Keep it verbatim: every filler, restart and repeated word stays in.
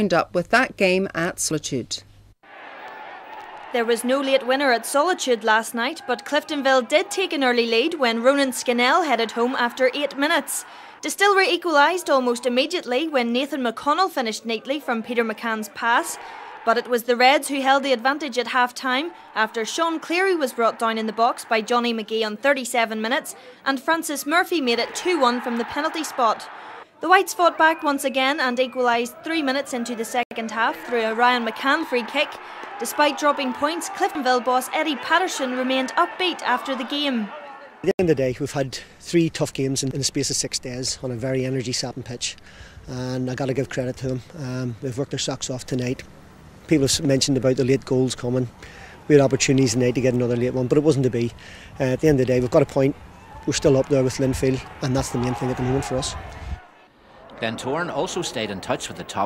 Lined up with that game at Solitude. There was no late winner at Solitude last night, but Cliftonville did take an early lead when Ronan Skinnell headed home after eight minutes. Distillery equalised almost immediately when Nathan McConnell finished neatly from Peter McCann's pass, but it was the Reds who held the advantage at half-time after Sean Cleary was brought down in the box by Johnny McGee on thirty-seven minutes and Francis Murphy made it two one from the penalty spot. The Whites fought back once again and equalised three minutes into the second half through a Ryan McCann free kick. Despite dropping points, Cliftonville boss Eddie Patterson remained upbeat after the game. At the end of the day, we've had three tough games in, in the space of six days on a very energy-sapping pitch, and I've got to give credit to them. Um, they've worked their socks off tonight. People have mentioned about the late goals coming. We had opportunities tonight to get another late one, but it wasn't to be. Uh, at the end of the day, we've got a point. We're still up there with Linfield, and that's the main thing at the moment for us. Ben Torn also stayed in touch with the top.